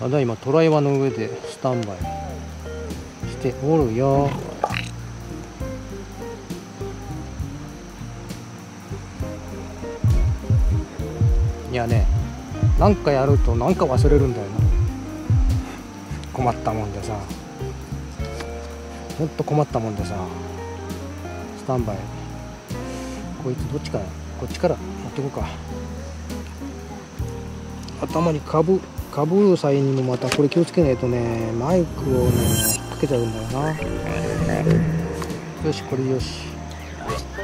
ただいまトライワの上でスタンバイしておるよ。いやね、なんかやるとなんか忘れるんだよな。困ったもんでさ、ほんと困ったもんでさ、スタンバイ。こいつどっちかな、こっちから持ってこうか。頭にかぶる際にもまたこれ気をつけないとね、マイクをね引っ掛けちゃうんだよな。よし、これよし、こ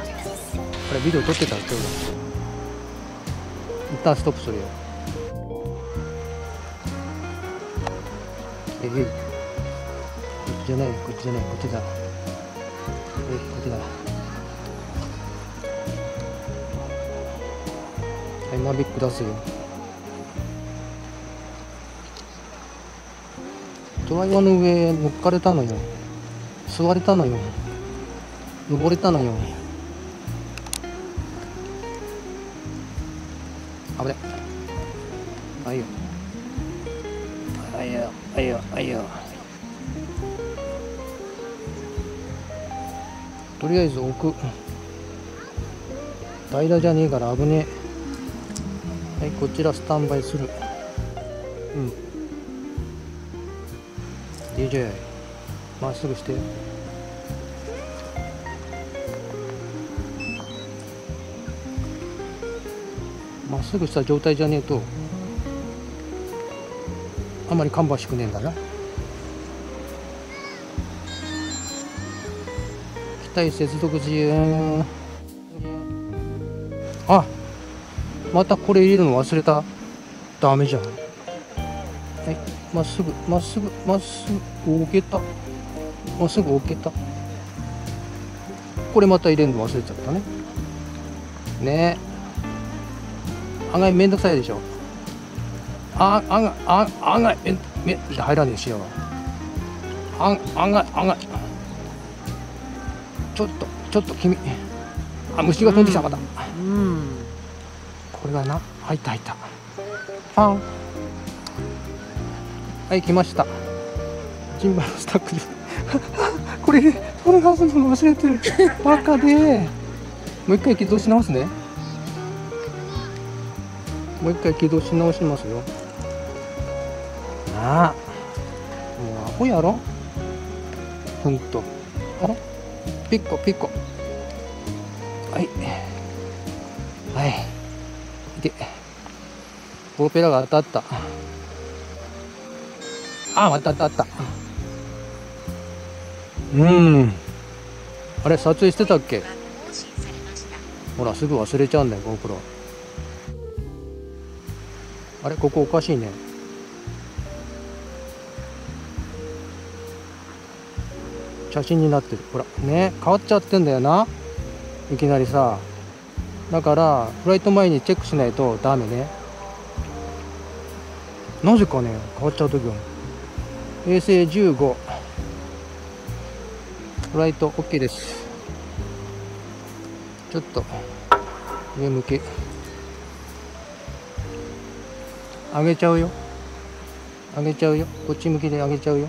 れビデオ撮ってたらどうだ。一旦ストップするよ。えぐい。こっちじゃない、こっちじゃない、こっちだ。えい、こっちだ。はい、マビック出すよ。トライワの上乗っかれたのよ。座れたのよ。登れたのよ。危ね。あいよ。あいよ、あいよ、あいよ。とりあえず置く。平らじゃねえから危ねえ。はい、こちらスタンバイする。うん。DJ、まっすぐして。まっすぐした状態じゃねえとあんまり芳しくねえんだな。機体接続自由。あ、またこれ入れるの忘れた。ダメじゃん。はい、まっすぐまっすぐまっすぐ置けた。まっすぐ置けた。これまた入れるの忘れちゃったね。ねえ、案外めんどくさいでしょ。あ、案外入らねえしよ。案外ちょっと君、あ、虫が飛んできた。また、うん、これはな、入ったパン。はい、来ました。ジンバルスタックですこれ外すの忘れてるバカで、もう一回起動し直すね。もう一回起動し直しますよ。なあ、もうアホやろ、ほんと。あら、ピッコ。はいはい、でプロペラが当たった。あ、また当たった。うん、あれ撮影してたっけ。ほら、すぐ忘れちゃうんだよ GoPro。あれ、ここおかしいね。写真になってる。ほらね、変わっちゃってんだよな、いきなりさ。だからフライト前にチェックしないとダメね。なぜかね、変わっちゃう時は。衛星15フライト OK です。ちょっと上向け、上げちゃうよ、上げちゃうよ。こっち向きで上げちゃうよ。